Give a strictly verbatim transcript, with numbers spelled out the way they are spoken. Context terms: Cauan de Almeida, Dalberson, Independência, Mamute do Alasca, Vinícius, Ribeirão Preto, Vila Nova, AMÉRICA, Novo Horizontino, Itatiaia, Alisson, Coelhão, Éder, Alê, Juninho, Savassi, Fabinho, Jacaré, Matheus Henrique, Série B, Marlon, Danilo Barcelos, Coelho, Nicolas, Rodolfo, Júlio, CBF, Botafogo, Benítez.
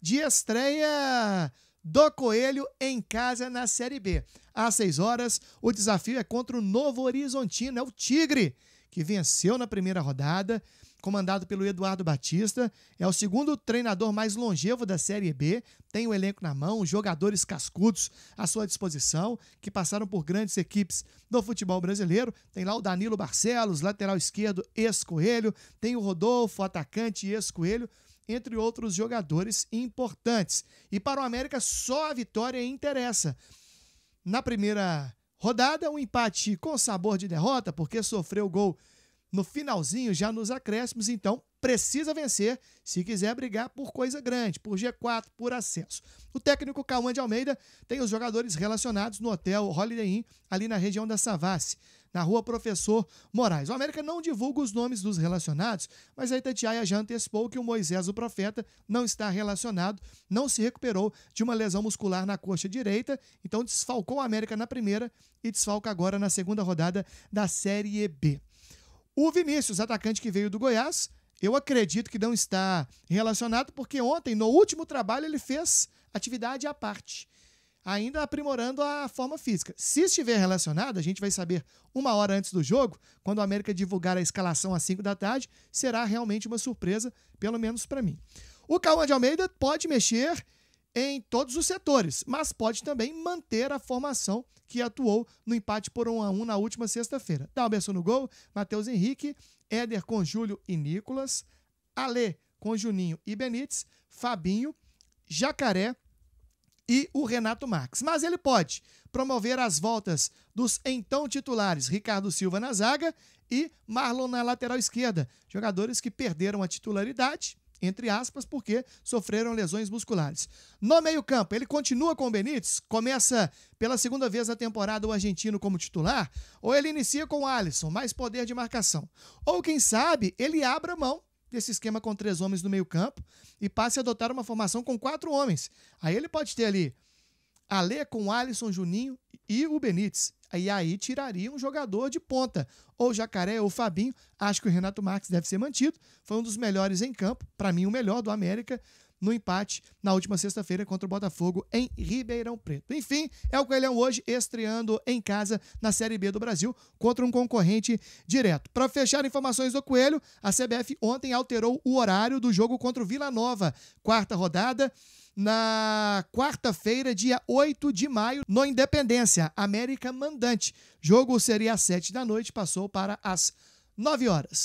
de estreia do Coelho em casa na Série B. Às seis horas, o desafio é contra o Novo Horizontino, é o Tigre, que venceu na primeira rodada, comandado pelo Eduardo Batista. É o segundo treinador mais longevo da Série B, tem o elenco na mão, jogadores cascudos à sua disposição, que passaram por grandes equipes do futebol brasileiro. Tem lá o Danilo Barcelos, lateral esquerdo, ex-Coelho, tem o Rodolfo, atacante, ex-Coelho, entre outros jogadores importantes. E para o América, só a vitória interessa. Na primeira rodada, um empate com sabor de derrota, porque sofreu o gol no finalzinho, já nos acréscimos, então precisa vencer se quiser brigar por coisa grande, por G quatro, por acesso. O técnico Cauan de Almeida tem os jogadores relacionados no hotel Holiday Inn, ali na região da Savassi, na rua Professor Moraes. O América não divulga os nomes dos relacionados, mas a Itatiaia já antecipou que o Moisés, o Profeta, não está relacionado, não se recuperou de uma lesão muscular na coxa direita, então desfalcou o América na primeira e desfalca agora na segunda rodada da Série B. O Vinícius, atacante que veio do Goiás, eu acredito que não está relacionado, porque ontem, no último trabalho, ele fez atividade à parte, ainda aprimorando a forma física. Se estiver relacionado, a gente vai saber uma hora antes do jogo, quando o América divulgar a escalação às cinco da tarde, será realmente uma surpresa, pelo menos para mim. O Cauan de Almeida pode mexer em todos os setores, mas pode também manter a formação que atuou no empate por um a um na última sexta-feira. Dalberson no gol, Matheus Henrique, Éder com Júlio e Nicolas, Alê com Juninho e Benítez, Fabinho, Jacaré e o Renato Marques. Mas ele pode promover as voltas dos então titulares Ricardo Silva na zaga e Marlon na lateral esquerda, jogadores que perderam a titularidade, entre aspas, porque sofreram lesões musculares. No meio-campo, ele continua com o Benítez, começa pela segunda vez na temporada o argentino como titular, ou ele inicia com o Alisson, mais poder de marcação. Ou, quem sabe, ele abra mão desse esquema com três homens no meio-campo e passe a adotar uma formação com quatro homens. Aí ele pode ter ali Alê com Alisson, Juninho e o Benítez. E aí tiraria um jogador de ponta, ou Jacaré ou Fabinho. Acho que o Renato Marques deve ser mantido, foi um dos melhores em campo, para mim o melhor do América, no empate na última sexta-feira contra o Botafogo em Ribeirão Preto. Enfim, é o Coelhão hoje estreando em casa na Série B do Brasil contra um concorrente direto. Para fechar informações do Coelho, a C B F ontem alterou o horário do jogo contra o Vila Nova, quarta rodada, na quarta-feira, dia oito de maio, no Independência, América mandante. Jogo seria às sete da noite, passou para as nove horas.